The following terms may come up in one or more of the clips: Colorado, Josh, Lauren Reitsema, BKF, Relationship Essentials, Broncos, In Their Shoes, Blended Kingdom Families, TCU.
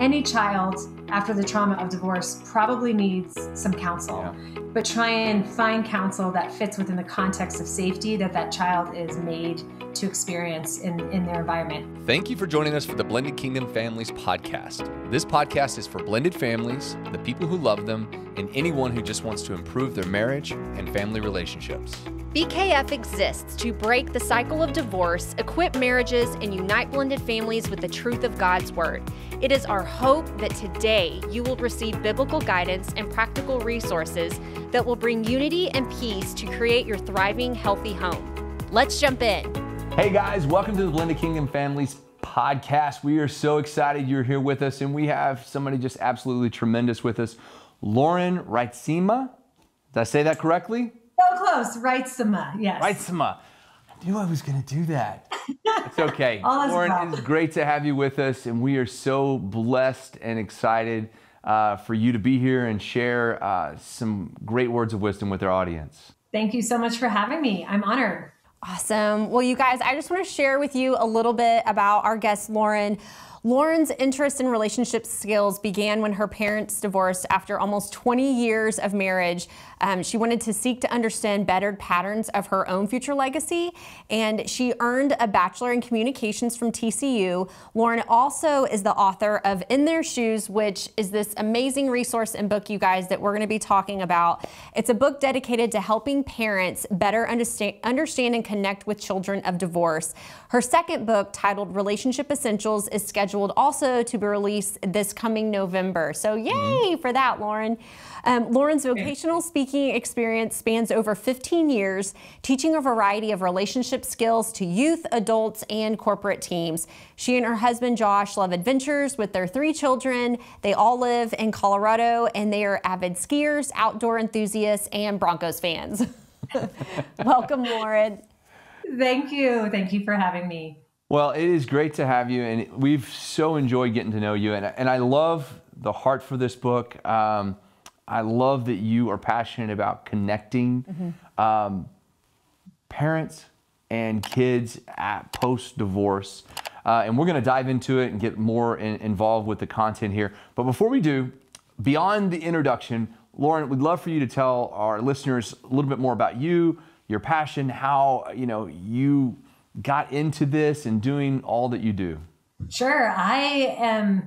any child after the trauma of divorce probably needs some counsel, but try and find counsel that fits within the context of safety that that child is made to experience in their environment. Thank you for joining us for the Blended Kingdom Families podcast. This podcast is for blended families, the people who love them, and anyone who just wants to improve their marriage and family relationships. BKF exists to break the cycle of divorce, equip marriages, and unite blended families with the truth of God's Word. It is our hope that today you will receive biblical guidance and practical resources that will bring unity and peace to create your thriving, healthy home. Let's jump in. Hey guys, welcome to the Blended Kingdom Families podcast. We are so excited you're here with us, and we have somebody just absolutely tremendous with us, Lauren Reitsema. Did I say that correctly? So close, Reitsema, yes. Reitsema. I knew I was going to do that. It's okay. Lauren, it's great to have you with us, and we are so blessed and excited for you to be here and share some great words of wisdom with our audience. Thank you so much for having me. I'm honored. Awesome. Well, you guys, I just want to share with you a little bit about our guest, Lauren. Lauren's interest in relationship skills began when her parents divorced after almost 20 years of marriage. She wanted to seek to understand better patterns of her own future legacy, and she earned a bachelor in communications from TCU. Lauren also is the author of In Their Shoes, which is this amazing resource and book, you guys, that we're going to be talking about. It's a book dedicated to helping parents better understand and connect with children of divorce. Her second book, titled Relationship Essentials, is scheduled also to be released this coming November. So yay for that, Lauren. Lauren's vocational speaking experience spans over 15 years, teaching a variety of relationship skills to youth, adults, and corporate teams. She and her husband, Josh, love adventures with their 3 children. They all live in Colorado, and they are avid skiers, outdoor enthusiasts, and Broncos fans. Welcome, Lauren. Thank you. Thank you for having me. Well, it is great to have you, and we've so enjoyed getting to know you, and I love the heart for this book. I love that you are passionate about connecting parents and kids at post-divorce, and we're going to dive into it and get more involved with the content here. But before we do, beyond the introduction, Lauren, we'd love for you to tell our listeners a little bit more about you, your passion, how you got into this and doing all that you do. Sure. I am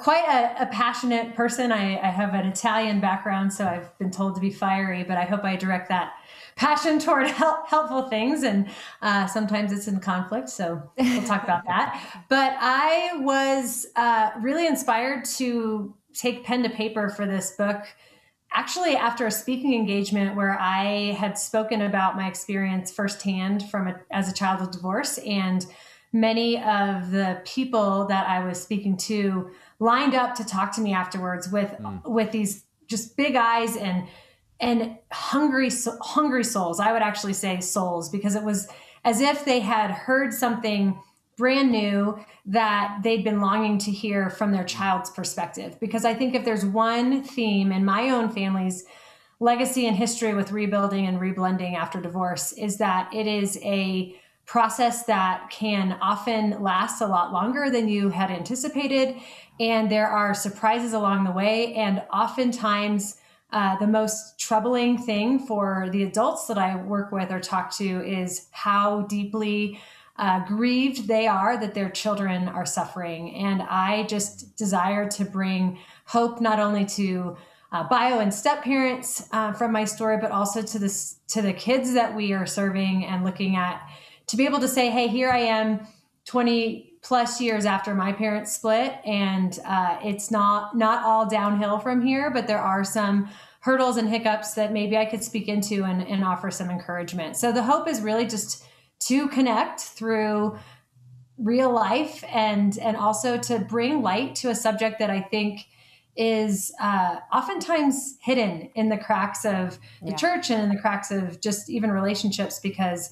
quite a passionate person. I have an Italian background, so I've been told to be fiery, but I hope I direct that passion toward helpful things. And sometimes it's in conflict, so we'll talk about that. But I was really inspired to take pen to paper for this book, actually after a speaking engagement where I had spoken about my experience firsthand from as a child of divorce, and many of the people that I was speaking to lined up to talk to me afterwards with these just big eyes and hungry souls. I would actually say souls, because it was as if they had heard something brand new that they'd been longing to hear from their child's perspective. Because I think if there's one theme in my own family's legacy and history with rebuilding and reblending after divorce, is that it is a process that can often last a lot longer than you had anticipated. And there are surprises along the way. And oftentimes the most troubling thing for the adults that I work with or talk to is how deeply grieved they are that their children are suffering. And I just desire to bring hope not only to bio and step parents from my story, but also to the kids that we are serving and looking at, to be able to say, hey, here I am 20 plus years after my parents split, and it's not all downhill from here, but there are some hurdles and hiccups that maybe I could speak into and offer some encouragement. So the hope is really just to connect through real life, and also to bring light to a subject that I think is oftentimes hidden in the cracks of the church and in the cracks of just even relationships, because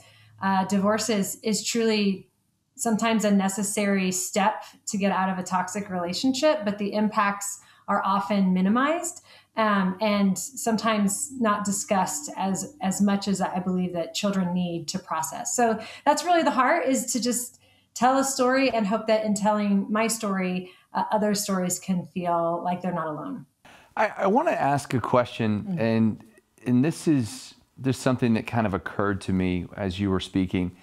divorce is truly sometimes a necessary step to get out of a toxic relationship, but the impacts are often minimized and sometimes not discussed as much as I believe that children need to process. So that's really the heart, is to just tell a story and hope that in telling my story, other stories can feel like they're not alone. I want to ask a question, mm-hmm. and this is something that kind of occurred to me as you were speaking.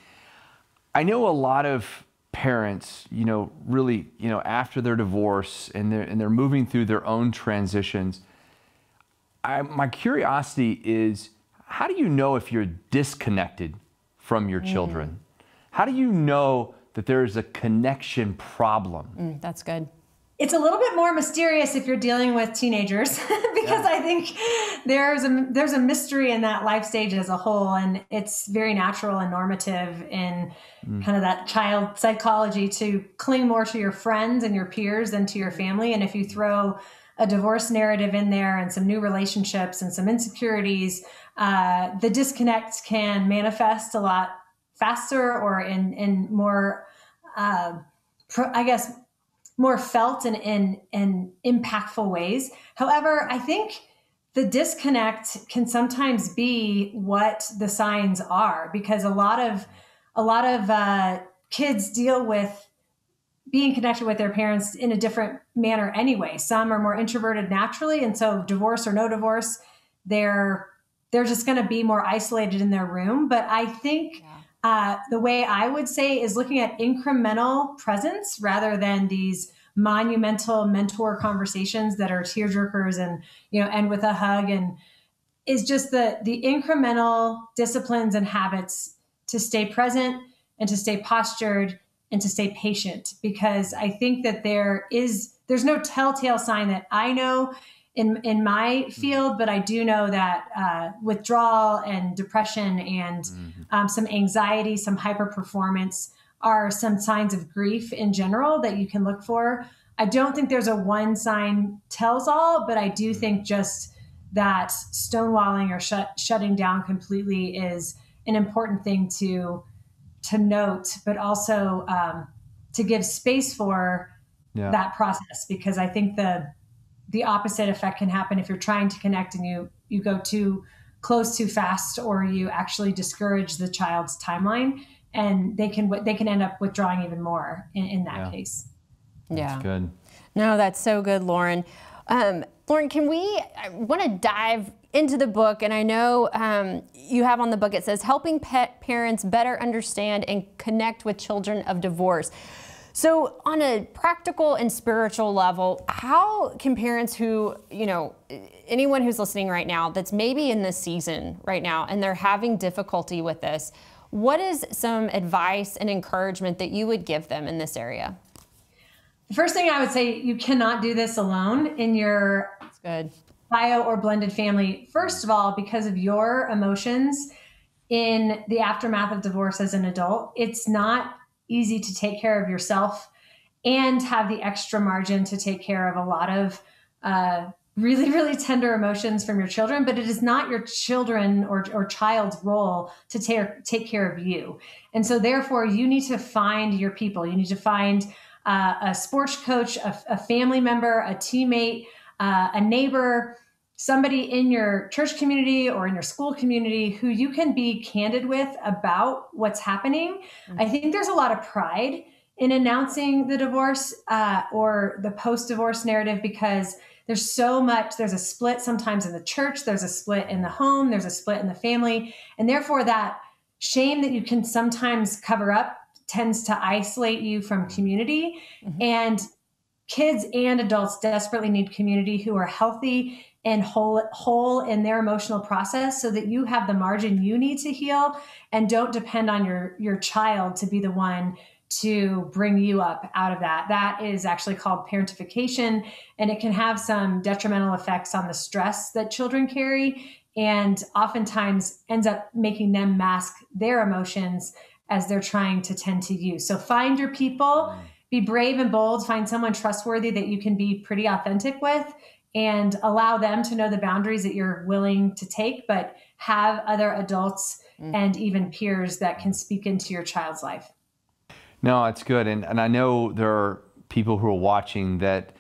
I know a lot of parents, really, after their divorce and they're moving through their own transitions. My curiosity is, how do you know if you're disconnected from your children? Mm. How do you know that there is a connection problem? Mm, that's good. It's a little bit more mysterious if you're dealing with teenagers because I think there's a mystery in that life stage as a whole, and it's very natural and normative in kind of that child psychology to cling more to your friends and your peers than to your family. And if you throw a divorce narrative in there and some new relationships and some insecurities, the disconnect can manifest a lot faster or in more, more felt and in impactful ways. However, I think the disconnect can sometimes be what the signs are, because a lot of kids deal with being connected with their parents in a different manner anyway. Some are more introverted naturally, and so divorce or no divorce, they're just going to be more isolated in their room. But I think. The way I would say is looking at incremental presence rather than these monumental mentor conversations that are tearjerkers and, end with a hug, and is just the incremental disciplines and habits to stay present and to stay postured and to stay patient, because I think that there's no telltale sign that I know in my field, but I do know that withdrawal and depression and some anxiety, some hyperperformance are some signs of grief in general that you can look for. I don't think there's a one sign tells all, but I do think just that stonewalling or shutting down completely is an important thing to note, but also to give space for that process, because I think the opposite effect can happen if you're trying to connect and you go too close too fast, or you actually discourage the child's timeline, and they can end up withdrawing even more in that case. That's good. No, that's so good, Lauren. Lauren, I want to dive into the book, and I know you have on the book, it says, helping parents better understand and connect with children of divorce. So on a practical and spiritual level, how can parents who, anyone who's listening right now that's maybe in this season right now and they're having difficulty with this, what is some advice and encouragement that you would give them in this area? The first thing I would say, you cannot do this alone in your bio or blended family. First of all, because of your emotions in the aftermath of divorce as an adult, it's not easy to take care of yourself and have the extra margin to take care of a lot of really, really tender emotions from your children, but it is not your children or child's role to take care of you. And so therefore you need to find your people. You need to find a sports coach, a family member, a teammate, a neighbor, somebody in your church community or in your school community who you can be candid with about what's happening. I think there's a lot of pride in announcing the divorce or the post-divorce narrative, because there's a split sometimes in the church, there's a split in the home, there's a split in the family. And therefore that shame that you can sometimes cover up tends to isolate you from community. And kids and adults desperately need community who are healthy and whole in their emotional process, so that you have the margin you need to heal and don't depend on your child to be the one to bring you up out of that. That is actually called parentification, and it can have some detrimental effects on the stress that children carry, and oftentimes ends up making them mask their emotions as they're trying to tend to you. So find your people, be brave and bold, find someone trustworthy that you can be pretty authentic with, and allow them to know the boundaries that you're willing to take, but have other adults and even peers that can speak into your child's life. No, it's good. And I know there are people who are watching that,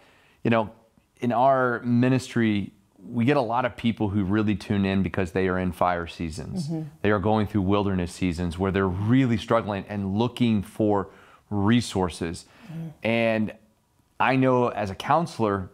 in our ministry, we get a lot of people who really tune in because they are in fire seasons. They are going through wilderness seasons where they're really struggling and looking for resources. And I know as a counselor,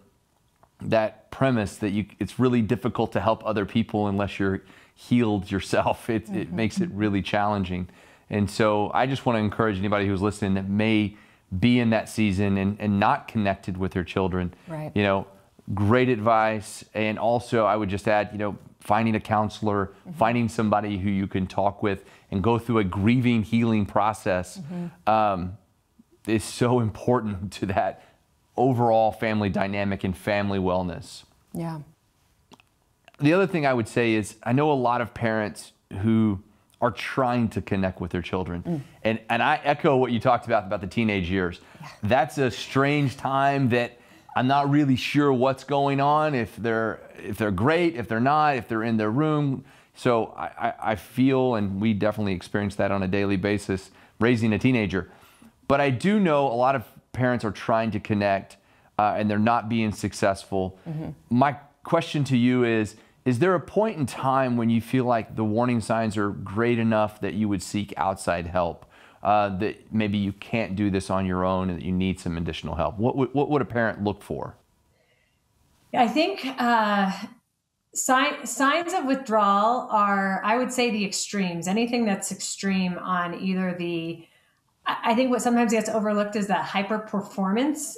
that premise that it's really difficult to help other people unless you're healed yourself, it makes it really challenging. And so I just want to encourage anybody who's listening that may be in that season and not connected with their children. Right. You know, great advice. And also I would just add, you know, finding a counselor, finding somebody who you can talk with and go through a grieving, healing process is so important to that overall family dynamic and family wellness. Yeah. The other thing I would say is I know a lot of parents who are trying to connect with their children. And I echo what you talked about the teenage years. Yeah. That's a strange time that I'm not really sure what's going on, if they're great, if they're not, if they're in their room. So I feel, and we definitely experience that on a daily basis, raising a teenager. But I do know a lot of parents are trying to connect and they're not being successful. My question to you is there a point in time when you feel like the warning signs are great enough that you would seek outside help, that maybe you can't do this on your own and that you need some additional help? What would a parent look for? I think signs of withdrawal are, I would say, the extremes. Anything that's extreme on either the, I think what sometimes gets overlooked is that hyper-performance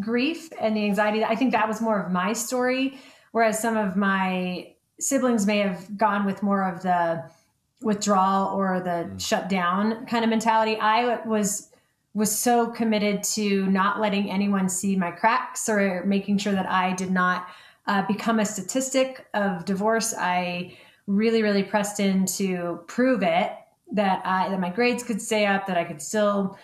grief and the anxiety. I think that was more of my story, whereas some of my siblings may have gone with more of the withdrawal or the shutdown kind of mentality. I was so committed to not letting anyone see my cracks or making sure that I did not become a statistic of divorce. I really, really pressed in to prove it, that my grades could stay up, that I could still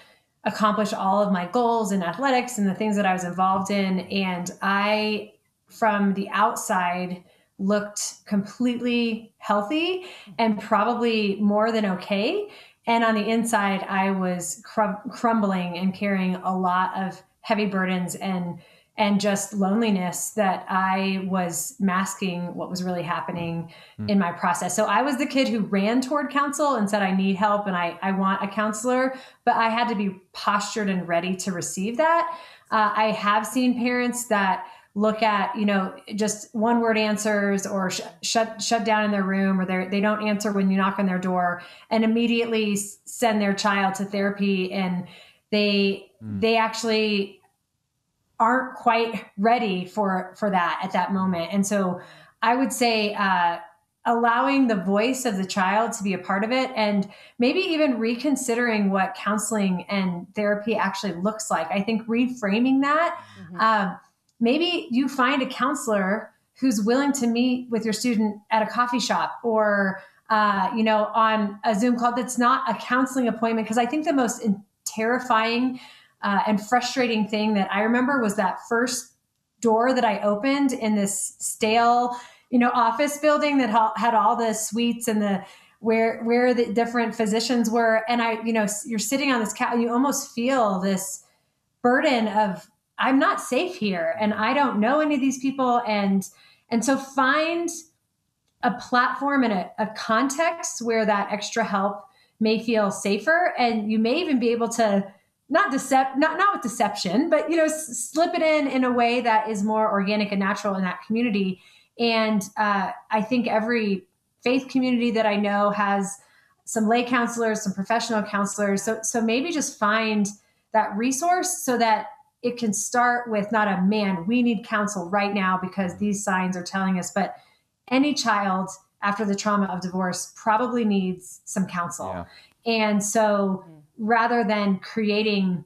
accomplish all of my goals in athletics and the things that I was involved in. And I, from the outside, looked completely healthy and probably more than okay. And on the inside, I was crumbling and carrying a lot of heavy burdens and just loneliness that I was masking what was really happening in my process. So I was the kid who ran toward counsel and said, I need help and I want a counselor, but I had to be postured and ready to receive that. I have seen parents that look at, you know, just one word answers or shut down in their room, or they don't answer when you knock on their door, and immediately send their child to therapy, and they actually aren't quite ready for that at that moment. And so I would say allowing the voice of the child to be a part of it, and maybe even reconsidering what counseling and therapy actually looks like. I think reframing that. Maybe you find a counselor who's willing to meet with your student at a coffee shop or, you know, on a Zoom call that's not a counseling appointment. Because I think the most terrifying and frustrating thing that I remember was that first door that I opened in this stale, you know, office building that had all the suites and the where the different physicians were. And I, you know, you're sitting on this couch and you almost feel this burden of, I'm not safe here and I don't know any of these people. And so find a platform and a context where that extra help may feel safer. And you may even be able to not with deception, but, you know, slip it in a way that is more organic and natural in that community. And I think every faith community that I know has some lay counselors, some professional counselors. So maybe just find that resource so that it can start with not a, man, we need counsel right now because these signs are telling us, but any child after the trauma of divorce probably needs some counsel. Yeah. And so rather than creating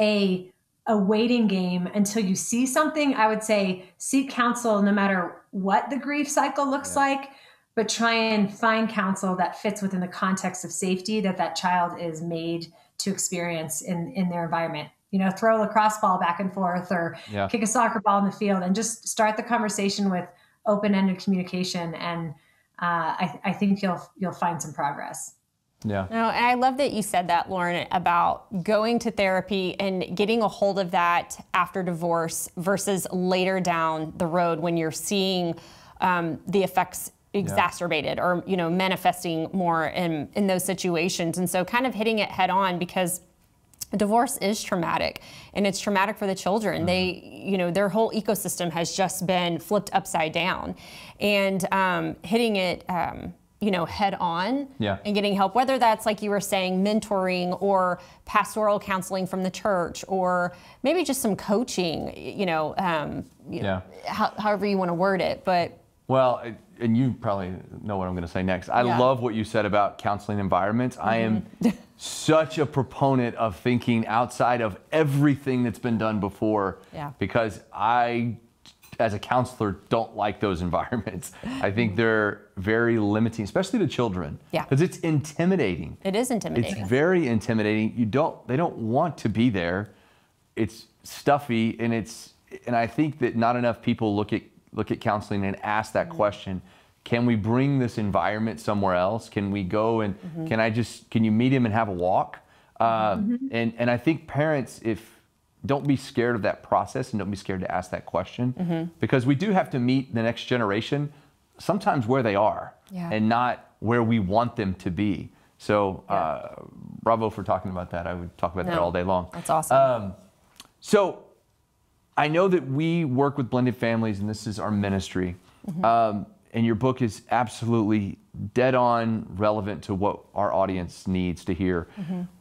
a waiting game until you see something, I would say seek counsel no matter what the grief cycle looks like, but try and find counsel that fits within the context of safety that child is made to experience in their environment. You know, throw a lacrosse ball back and forth or kick a soccer ball in the field and just start the conversation with open-ended communication. And I think you'll find some progress. Yeah. No, and I love that you said that, Lauren, about going to therapy and getting a hold of that after divorce versus later down the road when you're seeing the effects exacerbated or, you know, manifesting more in those situations. And so kind of hitting it head on, because Divorce is traumatic, and it's traumatic for the children. They, you know, their whole ecosystem has just been flipped upside down, and hitting it, you know, head on, and getting help, whether that's, like you were saying, mentoring or pastoral counseling from the church, or maybe just some coaching, however you want to word it. But well, and you probably know what I'm going to say next. I love what you said about counseling environments. I am such a proponent of thinking outside of everything that's been done before, because I, as a counselor, don't like those environments. I think they're very limiting, especially to children, because it's intimidating. It is intimidating. It's very intimidating. You don't, they don't want to be there. It's stuffy, and it's, and I think that not enough people look at counseling and ask that question. Can we bring this environment somewhere else? Can we go and can you meet him and have a walk? And I think parents, don't be scared of that process, and don't be scared to ask that question, because we do have to meet the next generation sometimes where they are and not where we want them to be. So bravo for talking about that. I would talk about that all day long. That's awesome. So I know that we work with blended families, and this is our ministry. And your book is absolutely dead on relevant to what our audience needs to hear.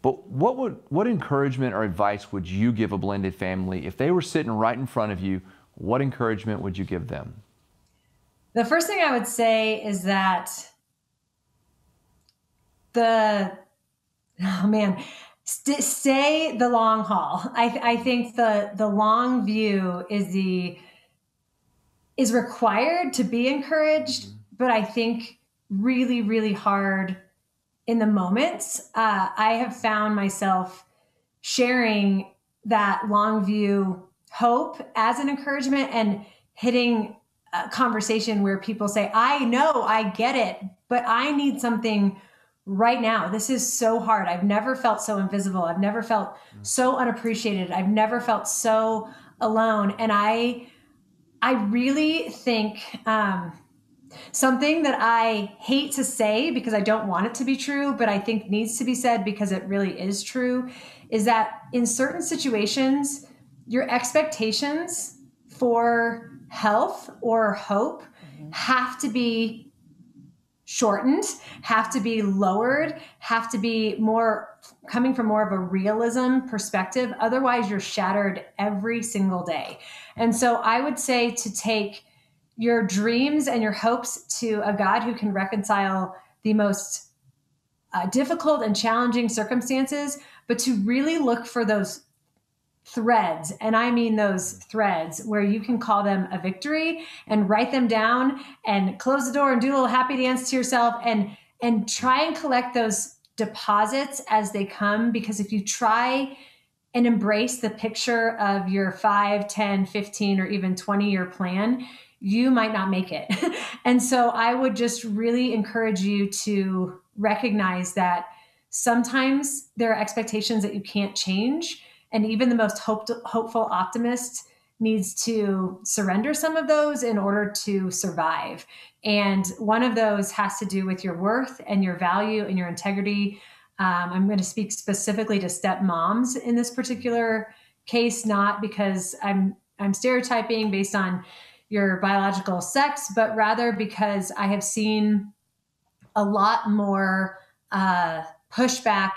But what encouragement or advice would you give a blended family if they were sitting right in front of you? What encouragement would you give them? The first thing I would say is that stay the long haul. I think the long view is required to be encouraged, but I think really, really hard in the moments. I have found myself sharing that long view hope as an encouragement and hitting a conversation where people say, I know, I get it, but I need something right now. This is so hard. I've never felt so invisible. I've never felt so unappreciated. I've never felt so alone. And I really think something that I hate to say because I don't want it to be true, but I think needs to be said because it really is true, is that in certain situations, your expectations for health or hope have to be shortened, have to be lowered, have to be more coming from more of a realism perspective. Otherwise, you're shattered every single day. And so I would say to take your dreams and your hopes to a God who can reconcile the most difficult and challenging circumstances, but to really look for those threads. And I mean those threads where you can call them a victory and write them down and close the door and do a little happy dance to yourself and try and collect those deposits as they come. Because if you try and embrace the picture of your 5, 10, 15, or even 20-year plan, you might not make it. And so I would just really encourage you to recognize that sometimes there are expectations that you can't change. And even the most hopeful optimist needs to surrender some of those in order to survive. And one of those has to do with your worth and your value and your integrity. I'm going to speak specifically to stepmoms in this particular case, not because I'm stereotyping based on your biological sex, but rather because I have seen a lot more pushback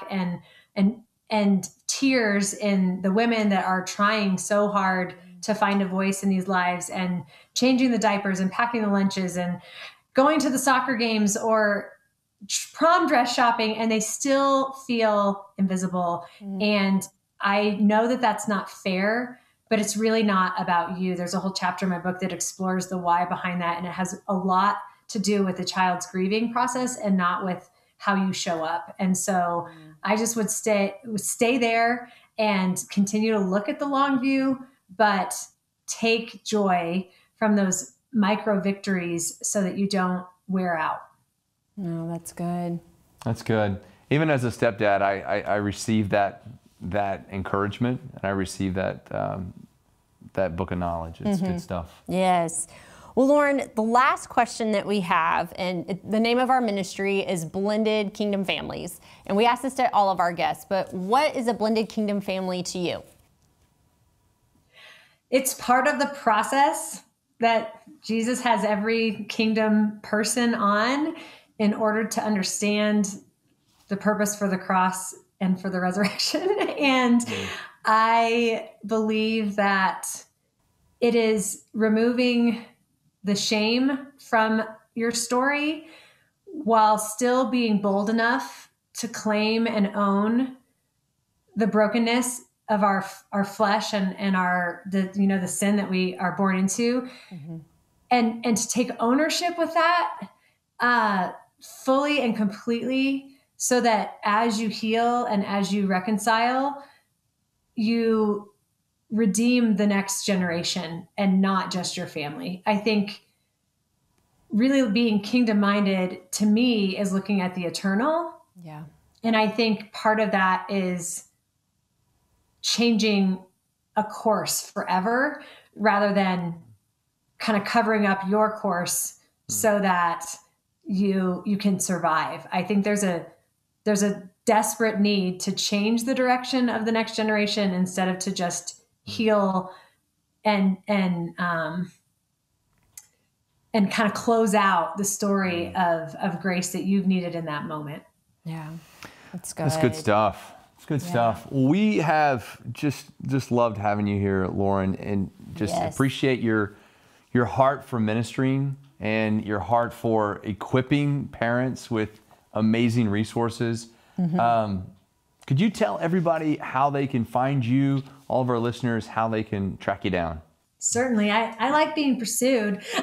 and tears in the women that are trying so hard to find a voice in these lives and changing the diapers and packing the lunches and going to the soccer games or prom dress shopping, and they still feel invisible. And I know that that's not fair, but it's really not about you. There's a whole chapter in my book that explores the why behind that, and it has a lot to do with the child's grieving process and not with how you show up. And so I just would stay there and continue to look at the long view, but take joy from those micro victories so that you don't wear out. No, that's good. That's good. Even as a stepdad, I received that encouragement, and I received that book of knowledge. It's good stuff. Yes. Well, Lauren, the last question that we have, and the name of our ministry is Blended Kingdom Families, and we ask this to all of our guests, but what is a blended kingdom family to you? It's part of the process that Jesus has every kingdom person on in order to understand the purpose for the cross and for the resurrection. And I believe that it is removing the shame from your story while still being bold enough to claim and own the brokenness of our flesh and the sin that we are born into, mm-hmm. and to take ownership with that fully and completely, so that as you heal and as you reconcile, you redeem the next generation and not just your family. I think really being kingdom-minded to me is looking at the eternal. Yeah. And I think part of that is changing a course forever rather than kind of covering up your course so that you can survive. I think there's a desperate need to change the direction of the next generation instead of to just heal and kind of close out the story of grace that you've needed in that moment. Yeah, that's good. That's good stuff. It's good stuff. We have just loved having you here, Lauren, and just appreciate your heart for ministering and your heart for equipping parents with amazing resources. Mm-hmm. Could you tell everybody how they can find you, all of our listeners, how they can track you down? Certainly. I like being pursued. You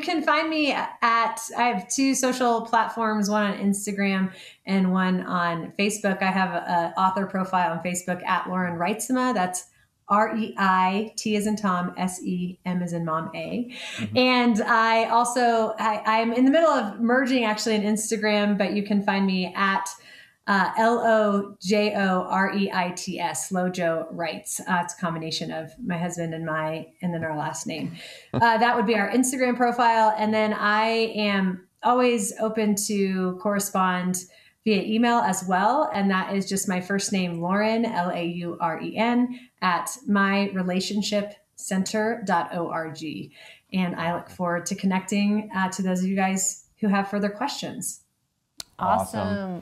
can find me I have two social platforms, one on Instagram and one on Facebook. I have an author profile on Facebook at Lauren Reitsema. That's R-E-I-T as in Tom, S-E-M as in Mom A. Mm-hmm. And I also, I'm in the middle of merging actually an Instagram, but you can find me at L-O-J-O-R-E-I-T-S, lojoWrites. It's a combination of my husband and then our last name. That would be our Instagram profile. And then I am always open to correspond via email as well. And that is just my first name, Lauren, L-A-U-R-E-N, at myrelationshipcenter.org. And I look forward to connecting to those of you guys who have further questions. Awesome.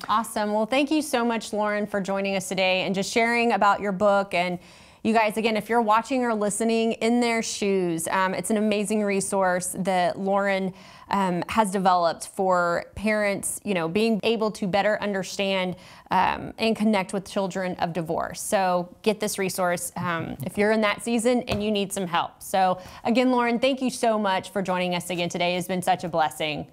Well, thank you so much, Lauren, for joining us today and just sharing about your book. And you guys, again, if you're watching or listening, In Their Shoes, it's an amazing resource that Lauren has developed for parents, being able to better understand and connect with children of divorce. So get this resource if you're in that season and you need some help. So again, Lauren, thank you so much for joining us again today. It's been such a blessing.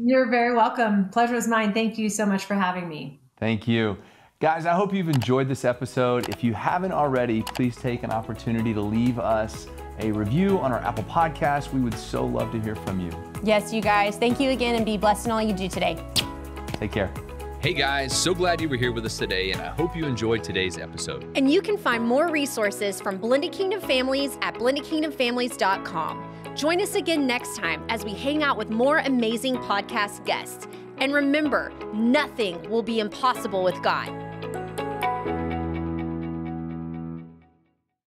You're very welcome. Pleasure was mine. Thank you so much for having me. Thank you. Guys, I hope you've enjoyed this episode. If you haven't already, please take an opportunity to leave us a review on our Apple Podcast. We would so love to hear from you. Yes, you guys. Thank you again, and be blessed in all you do today. Take care. Hey guys, so glad you were here with us today, and I hope you enjoyed today's episode. And you can find more resources from Blended Kingdom Families at blendedkingdomfamilies.com. Join us again next time as we hang out with more amazing podcast guests. And remember, nothing will be impossible with God.